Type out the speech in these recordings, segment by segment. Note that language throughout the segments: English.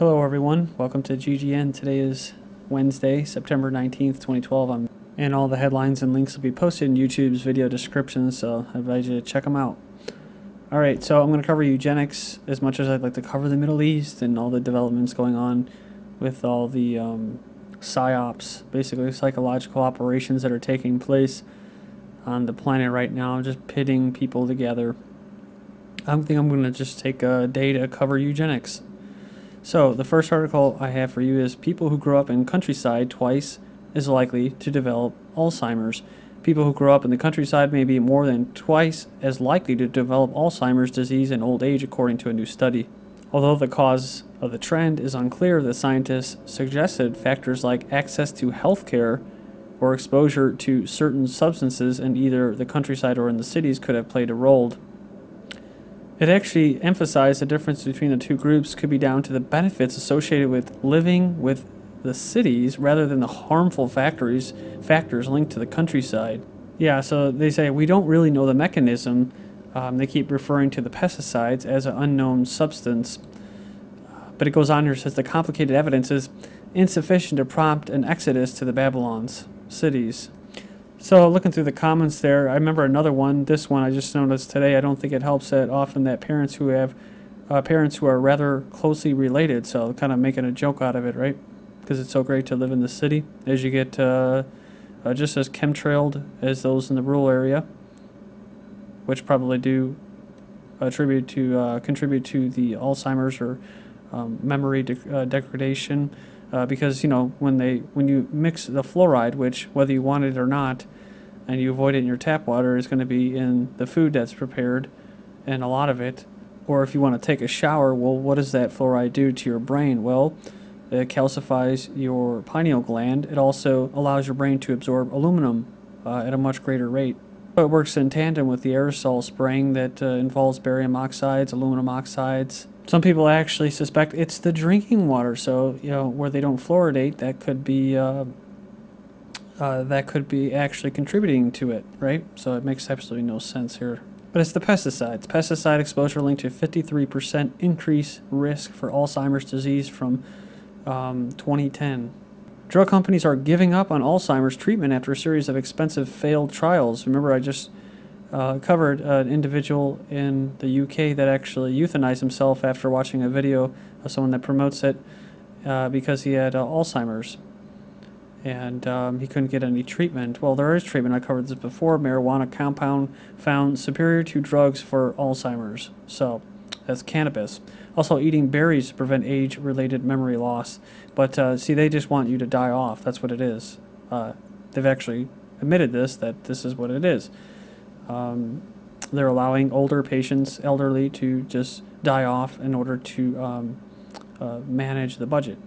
Hello everyone, welcome to GGN. Today is Wednesday, September 19th, 2012. And all the headlines and links will be posted in YouTube's video description, so I advise you to check them out. Alright, so I'm going to cover eugenics as much as I'd like to cover the Middle East and all the developments going on with all the psyops, basically psychological operations that are taking place on the planet right now, just pitting people together. I think I'm going to just take a day to cover eugenics. So, the first article I have for you is people who grow up in countryside twice is likely to develop Alzheimer's. People who grow up in the countryside may be more than twice as likely to develop Alzheimer's disease in old age, according to a new study. Although the cause of the trend is unclear, the scientists suggested factors like access to health care or exposure to certain substances in either the countryside or in the cities could have played a role. It actually emphasized the difference between the two groups could be down to the benefits associated with living with the cities rather than the harmful factors linked to the countryside. Yeah, so they say we don't really know the mechanism. They keep referring to the pesticides as an unknown substance. But it goes on here, says the complicated evidence is insufficient to prompt an exodus to the Babylon's cities. So looking through the comments there, I remember another one. This one I just noticed today. I don't think it helps that often that parents who have parents who are rather closely related. So kind of making a joke out of it, right? Because it's so great to live in the city as you get just as chemtrailed as those in the rural area, which probably do contribute to the Alzheimer's or memory degradation. Because, you know, when you mix the fluoride, which whether you want it or not, and you avoid it in your tap water, is going to be in the food that's prepared, and a lot of it. Or if you want to take a shower, well, what does that fluoride do to your brain? Well, it calcifies your pineal gland. It also allows your brain to absorb aluminum at a much greater rate. So it works in tandem with the aerosol spraying that involves barium oxides, aluminum oxides. Some people actually suspect it's the drinking water, so you know where they don't fluoridate, that could be actually contributing to it, right? So it makes absolutely no sense here. But it's the pesticides. Pesticide exposure linked to 53% increased risk for Alzheimer's disease from 2010. Drug companies are giving up on Alzheimer's treatment after a series of expensive failed trials. Remember, I just covered an individual in the UK that actually euthanized himself after watching a video of someone that promotes it because he had Alzheimer's and he couldn't get any treatment. Well, there is treatment. I covered this before. Marijuana compound found superior to drugs for Alzheimer's. So that's cannabis. Also eating berries to prevent age-related memory loss. But see, they just want you to die off. That's what it is. They've actually admitted this, that this is what it is. They're allowing older patients, elderly, to just die off in order to manage the budget.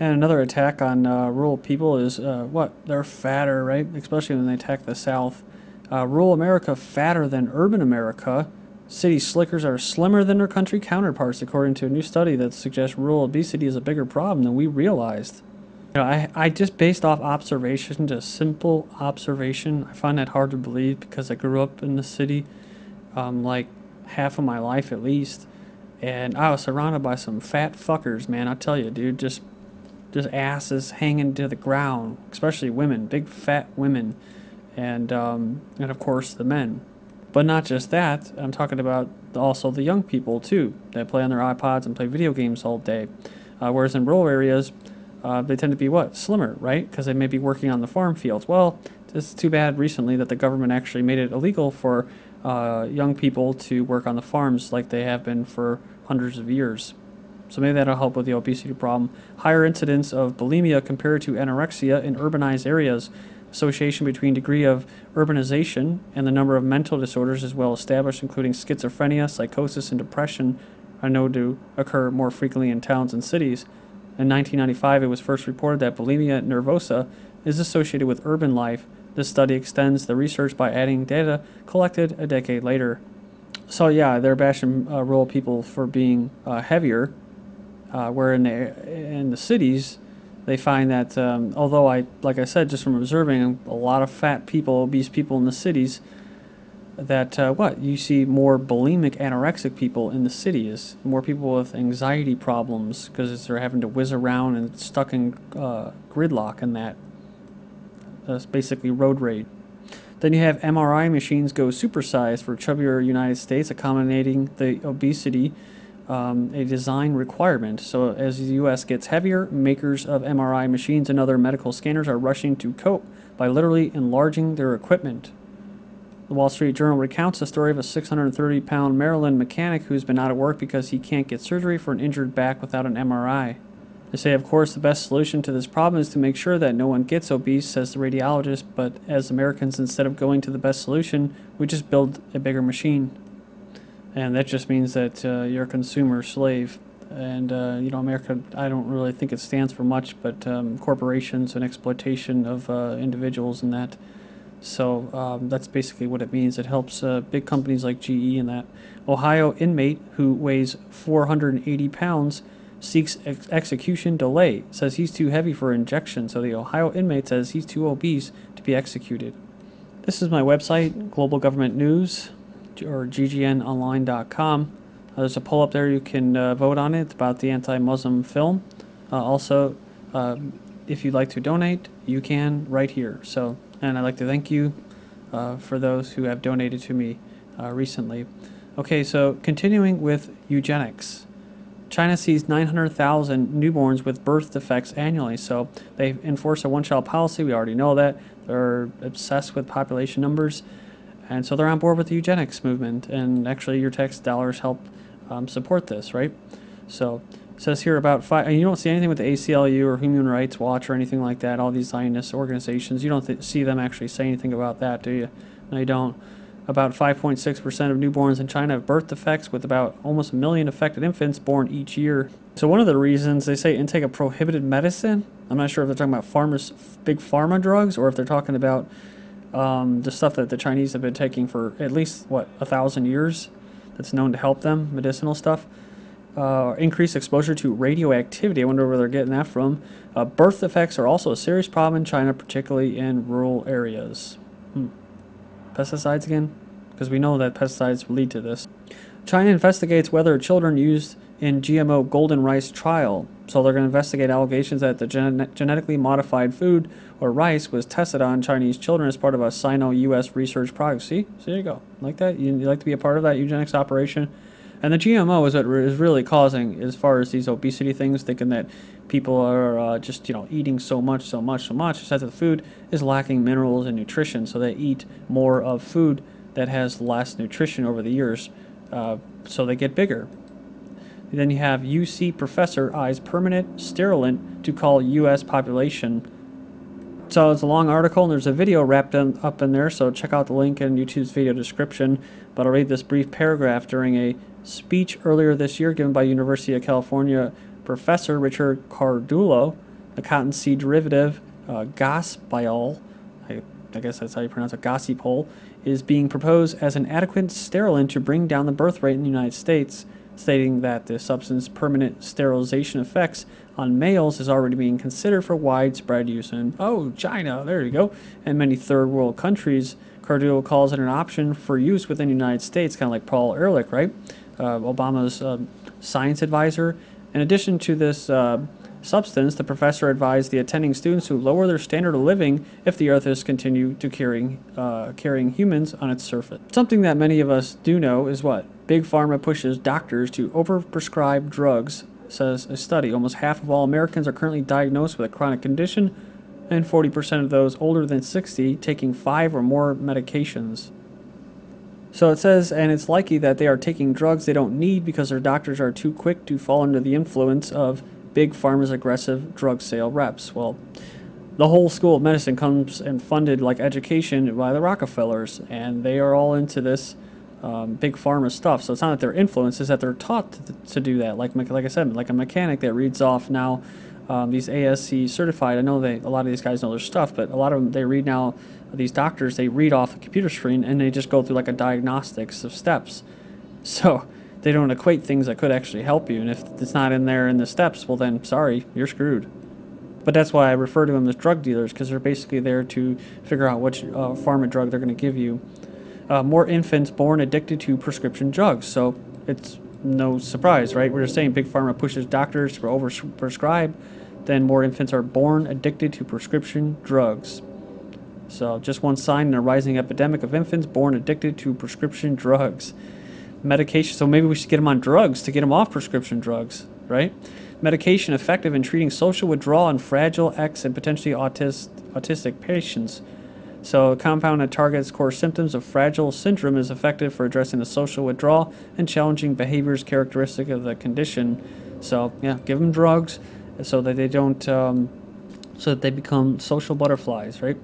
And another attack on rural people is what? They're fatter, right? Especially when they attack the South. Rural America fatter than urban America. City slickers are slimmer than their country counterparts, according to a new study that suggests rural obesity is a bigger problem than we realized. You know, I just based off observation, just simple observation. I find that hard to believe because I grew up in the city like half of my life at least, and I was surrounded by some fat fuckers, man. I tell you, dude, just asses hanging to the ground, especially women, big fat women, and of course the men. But not just that, I'm talking about also the young people too that play on their iPods and play video games all day, whereas in rural areas, they tend to be what? Slimmer, right? Because they may be working on the farm fields. Well, it's too bad recently that the government actually made it illegal for young people to work on the farms like they have been for hundreds of years. So maybe that'll help with the obesity problem. Higher incidence of bulimia compared to anorexia in urbanized areas. Association between degree of urbanization and the number of mental disorders is well established, including schizophrenia, psychosis, and depression are known to occur more frequently in towns and cities. In 1995, it was first reported that bulimia nervosa is associated with urban life. This study extends the research by adding data collected a decade later. So yeah, they're bashing rural people for being heavier, where in the cities they find that, although like I said, just from observing a lot of fat people, obese people in the cities, that you see more bulimic anorexic people in the city, is more people with anxiety problems because they're having to whiz around and stuck in gridlock and that. That's basically road rage. Then you have MRI machines go supersized for chubbier United States, accommodating the obesity, a design requirement. So as the U.S. gets heavier, makers of MRI machines and other medical scanners are rushing to cope by literally enlarging their equipment. The Wall Street Journal recounts the story of a 630-pound Maryland mechanic who's been out of work because he can't get surgery for an injured back without an MRI. They say, of course, the best solution to this problem is to make sure that no one gets obese, says the radiologist, but as Americans, instead of going to the best solution, we just build a bigger machine. And that just means that you're a consumer slave. And, you know, America, I don't really think it stands for much, but corporations and exploitation of individuals and that. So that's basically what it means. It helps big companies like GE and that. Ohio inmate who weighs 480 pounds seeks execution delay, says he's too heavy for injection, so the Ohio inmate says he's too obese to be executed. This is my website, Global Government News, or ggnonline.com. There's a poll up there, you can vote on it. It's about the anti-Muslim film. Also, if you'd like to donate, you can right here. So, and I'd like to thank you for those who have donated to me recently. Okay, so continuing with eugenics. China sees 900,000 newborns with birth defects annually, so they enforce a one-child policy. We already know that. They're obsessed with population numbers, and so they're on board with the eugenics movement, and actually your tax dollars help support this, right? So it says here about five, and you don't see anything with the ACLU or Human Rights Watch or anything like that, all these Zionist organizations. You don't see them actually say anything about that, do you? No, you don't. About 5.6% of newborns in China have birth defects, with about almost a million affected infants born each year. So one of the reasons they say intake of prohibited medicine, I'm not sure if they're talking about big pharma drugs, or if they're talking about the stuff that the Chinese have been taking for at least, what, 1,000 years that's known to help them, medicinal stuff. Increased exposure to radioactivity. I wonder where they're getting that from. Birth defects are also a serious problem in China, particularly in rural areas. Pesticides again, because we know that pesticides lead to this. China investigates whether children used in GMO golden rice trial. So they're going to investigate allegations that the genetically modified food or rice was tested on Chinese children as part of a Sino-US research project. See? So there you go. Like that? You'd like to be a part of that eugenics operation? And the GMO is what is really causing, as far as these obesity things, thinking that people are just, you know, eating so much, is that the food is lacking minerals and nutrition, so they eat more of food that has less nutrition over the years, so they get bigger. And then you have UC professor eyes permanent sterilant to call U.S. population. So it's a long article, and there's a video wrapped up in there, so check out the link in YouTube's video description. But I'll read this brief paragraph. During a speech earlier this year given by University of California professor Richard Cardullo, the cotton seed derivative gossypol, I guess that's how you pronounce it, gossypol, is being proposed as an adequate sterilant to bring down the birth rate in the United States, stating that the substance's permanent sterilization effects on males is already being considered for widespread use in, China, there you go, and many third world countries. Cardullo calls it an option for use within the United States, kind of like Paul Ehrlich, right? Obama's science advisor. In addition to this substance, the professor advised the attending students to lower their standard of living if the Earth is continued to carrying humans on its surface. Something that many of us do know is what? Big Pharma pushes doctors to overprescribe drugs, says a study. Almost half of all Americans are currently diagnosed with a chronic condition, and 40% of those older than 60 taking 5 or more medications. So it says, and it's likely that they are taking drugs they don't need because their doctors are too quick to fall under the influence of Big Pharma's aggressive drug sale reps. Well, the whole school of medicine comes and funded like education by the Rockefellers, and they are all into this Big Pharma stuff. So it's not that they're influenced, it's that they're taught to do that. Like I said, like a mechanic that reads off now these ASC certified, I know a lot of these guys know their stuff, but a lot of them, they read now, these doctors, they read off a computer screen and they just go through like a diagnostics of steps. So they don't equate things that could actually help you, and if it's not in there in the steps, well then, sorry, you're screwed. But that's why I refer to them as drug dealers, because they're basically there to figure out which pharma drug they're going to give you. more infants born addicted to prescription drugs. So it's no surprise, right? We're just saying big pharma pushes doctors to over-prescribe, then more infants are born addicted to prescription drugs. So just one sign in a rising epidemic of infants born addicted to prescription drugs. Medication, so maybe we should get them on drugs to get them off prescription drugs, right? Medication effective in treating social withdrawal in fragile X and potentially autistic patients. So a compound that targets core symptoms of Fragile syndrome is effective for addressing the social withdrawal and challenging behaviors characteristic of the condition. So yeah, give them drugs so that they don't, so that they become social butterflies, right?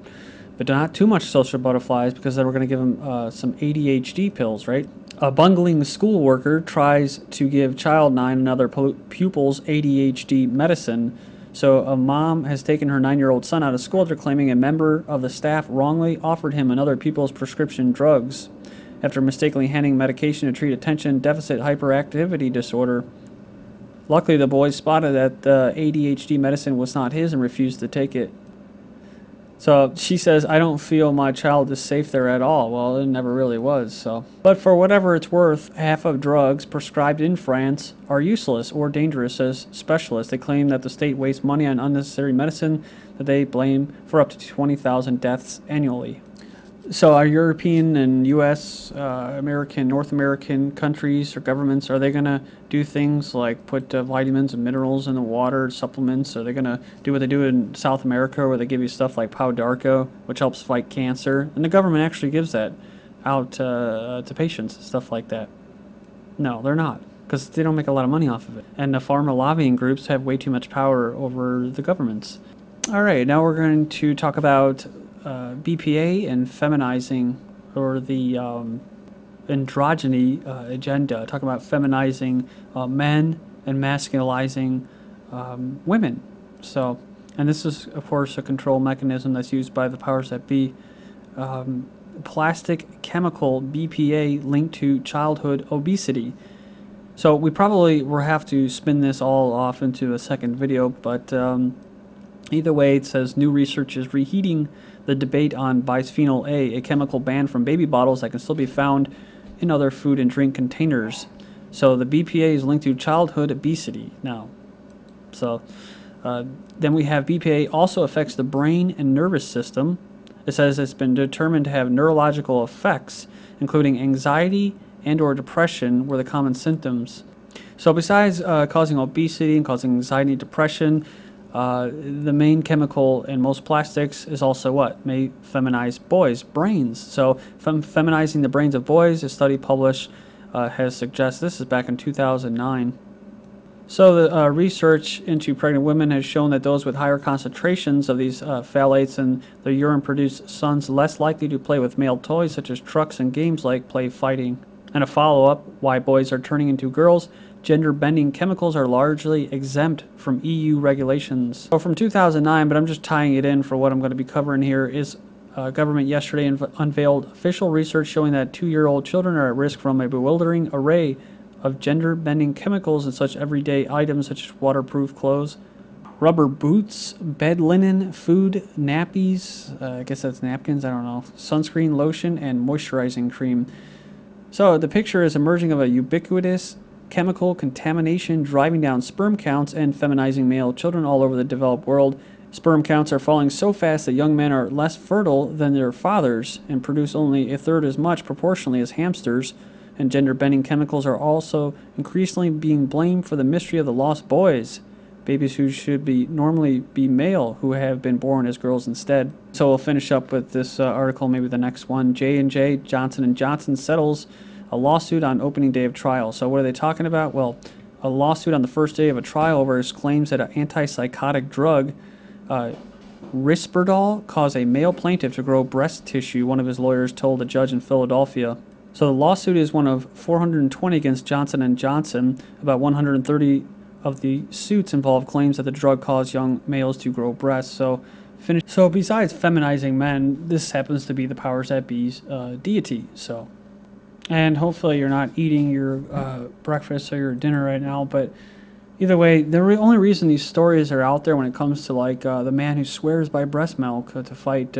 But not too much social butterflies, because then we're going to give them some ADHD pills, right? A bungling school worker tries to give child 9 and other pupils ADHD medicine. So a mom has taken her 9-year-old son out of school after claiming a member of the staff wrongly offered him and other pupils prescription drugs after mistakenly handing medication to treat attention deficit hyperactivity disorder. Luckily, the boy spotted that the ADHD medicine was not his and refused to take it. So she says, I don't feel my child is safe there at all. Well, it never really was. So, but for whatever it's worth, half of drugs prescribed in France are useless or dangerous, says specialists. They claim that the state wastes money on unnecessary medicine that they blame for up to 20,000 deaths annually. So our European and U.S., American, North American countries or governments, are they going to do things like put vitamins and minerals in the water, supplements? Are they going to do what they do in South America, where they give you stuff like Pau d'arco, which helps fight cancer? And the government actually gives that out to patients, stuff like that. No, they're not, because they don't make a lot of money off of it. And the pharma lobbying groups have way too much power over the governments. All right, now we're going to talk about BPA and feminizing, or the androgyny agenda, talking about feminizing men and masculinizing women. So, and this is, of course, a control mechanism that's used by the powers that be. Plastic chemical BPA linked to childhood obesity. So we probably will have to spin this all off into a second video, but either way, it says new research is reheating the debate on bisphenol A, a chemical banned from baby bottles that can still be found in other food and drink containers. So the BPA is linked to childhood obesity now. So then we have BPA also affects the brain and nervous system. It says it's been determined to have neurological effects, including anxiety and or depression were the common symptoms. So besides causing obesity and causing anxiety and depression, the main chemical in most plastics is also what? May feminize boys' brains. So feminizing the brains of boys, a study published has suggested, this is back in 2009. So the research into pregnant women has shown that those with higher concentrations of these phthalates in their urine produce sons less likely to play with male toys such as trucks and games like play fighting. And a follow-up, why boys are turning into girls, gender-bending chemicals are largely exempt from EU regulations. So from 2009, but I'm just tying it in for what I'm going to be covering here, is government yesterday unveiled official research showing that 2-year-old children are at risk from a bewildering array of gender-bending chemicals in such everyday items such as waterproof clothes, rubber boots, bed linen, food, nappies, I guess that's napkins, I don't know, sunscreen, lotion, and moisturizing cream. So the picture is emerging of a ubiquitous chemical contamination driving down sperm counts and feminizing male children all over the developed world. Sperm counts are falling so fast that young men are less fertile than their fathers and produce only a third as much proportionally as hamsters. And gender-bending chemicals are also increasingly being blamed for the mystery of the lost boys, babies who should be normally be male who have been born as girls instead. So we'll finish up with this article, maybe the next one. J&J, Johnson & Johnson settles a lawsuit on opening day of trial. So what are they talking about? Well, a lawsuit on the first day of a trial over his claims that an antipsychotic drug, Risperdal, caused a male plaintiff to grow breast tissue, one of his lawyers told a judge in Philadelphia. So the lawsuit is one of 420 against Johnson & Johnson. About 130 of the suits involve claims that the drug caused young males to grow breasts. So besides feminizing men, this happens to be the powers that be's deity. So. And hopefully you're not eating your breakfast or your dinner right now. But either way, the only reason these stories are out there when it comes to like the man who swears by breast milk to fight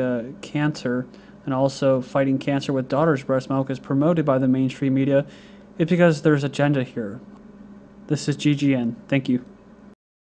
cancer, and also fighting cancer with daughter's breast milk is promoted by the mainstream media, it's because there's an agenda here. This is GGN. Thank you.